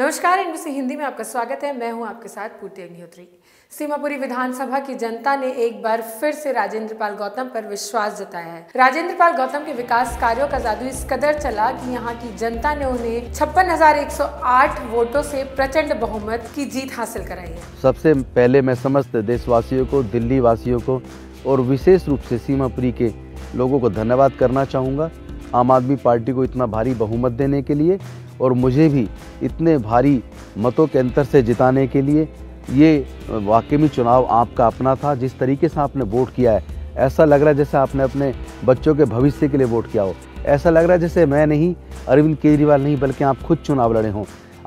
नमस्कार, एनबीसी हिंदी में आपका स्वागत है। मैं हूं आपके साथ पूर्ति अग्निहोत्री। सीमापुरी विधानसभा की जनता ने एक बार फिर से राजेंद्र पाल गौतम पर विश्वास जताया है। राजेंद्र पाल गौतम के विकास कार्यों का जादू इस कदर चला कि यहां की जनता ने उन्हें 56,108 वोटों से प्रचंड बहुमत की जीत हासिल कराई है। सबसे पहले मैं समस्त देशवासियों को, दिल्ली वासियों को और विशेष रूप से सीमापुरी के लोगों को धन्यवाद करना चाहूँगा आम आदमी पार्टी को इतना भारी बहुमत देने के लिए और मुझे भी इतने भारी मतों के अंतर से जिताने के लिए। ये वाकई में चुनाव आपका अपना था। जिस तरीके से आपने वोट किया है, ऐसा लग रहा है जैसे आपने अपने बच्चों के भविष्य के लिए वोट किया हो। ऐसा लग रहा है जैसे मैं नहीं, अरविंद केजरीवाल नहीं, बल्कि आप खुद चुनाव लड़े हों।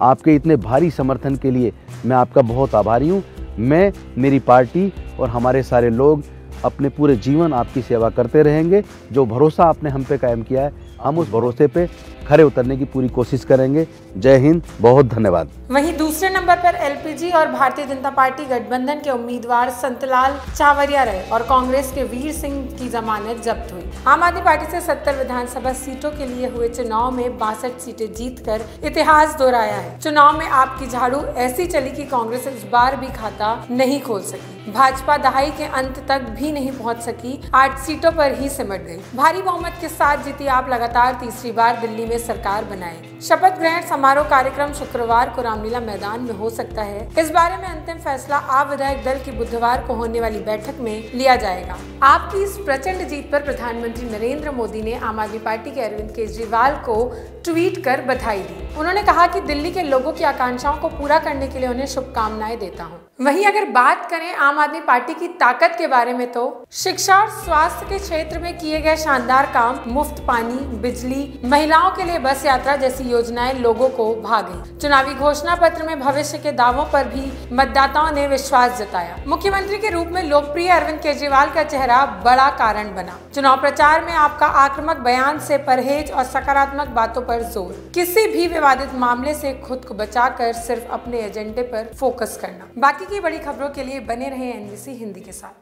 आपके इतने भारी समर्थन के लिए मैं आपका बहुत आभारी हूँ। मैं, मेरी पार्टी और हमारे सारे लोग अपने पूरे जीवन आपकी सेवा करते रहेंगे। जो भरोसा आपने हम पे कायम किया है, हम उस भरोसे पे खरे उतरने की पूरी कोशिश करेंगे। जय हिंद, बहुत धन्यवाद। वहीं दूसरे नंबर पर एलपीजी और भारतीय जनता पार्टी गठबंधन के उम्मीदवार संतलाल चावरिया रहे और कांग्रेस के वीर सिंह की जमानत जब्त हुई। आम आदमी पार्टी से 70 विधानसभा सीटों के लिए हुए चुनाव में 62 सीटें जीतकर इतिहास दोहराया है। चुनाव में आपकी झाड़ू ऐसी चली कि कांग्रेस इस बार भी खाता नहीं खोल सकी। भाजपा दहाई के अंत तक भी नहीं पहुँच सकी, 8 सीटों पर ही सिमट गयी। भारी बहुमत के साथ जीती आप लगातार तीसरी बार दिल्ली सरकार बनाए। शपथ ग्रहण समारोह कार्यक्रम शुक्रवार को रामलीला मैदान में हो सकता है। इस बारे में अंतिम फैसला आप विधायक दल की बुधवार को होने वाली बैठक में लिया जाएगा। आपकी इस प्रचंड जीत पर प्रधानमंत्री नरेंद्र मोदी ने आम आदमी पार्टी के अरविंद केजरीवाल को ट्वीट कर बधाई दी। उन्होंने कहा कि दिल्ली के लोगों की आकांक्षाओं को पूरा करने के लिए उन्हें शुभकामनाएं देता हूँ। वहीं अगर बात करें आम आदमी पार्टी की ताकत के बारे में, तो शिक्षा और स्वास्थ्य के क्षेत्र में किए गए शानदार काम, मुफ्त पानी, बिजली, महिलाओं के लिए बस यात्रा जैसी योजनाएं लोगों को भा गई। चुनावी घोषणा पत्र में भविष्य के दावों पर भी मतदाताओं ने विश्वास जताया। मुख्यमंत्री के रूप में लोकप्रिय अरविंद केजरीवाल का चेहरा बड़ा कारण बना। चुनाव प्रचार में आपका आक्रामक बयान से परहेज और सकारात्मक बातों पर जोर, किसी भी विवादित मामले से खुद को बचाकर सिर्फ अपने एजेंडे पर फोकस करना। बाकी की बड़ी खबरों के लिए बने रहे एनबीसी हिंदी के साथ।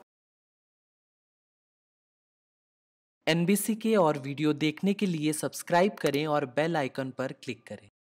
एनबीसी के और वीडियो देखने के लिए सब्सक्राइब करें और बेल आइकन पर क्लिक करें।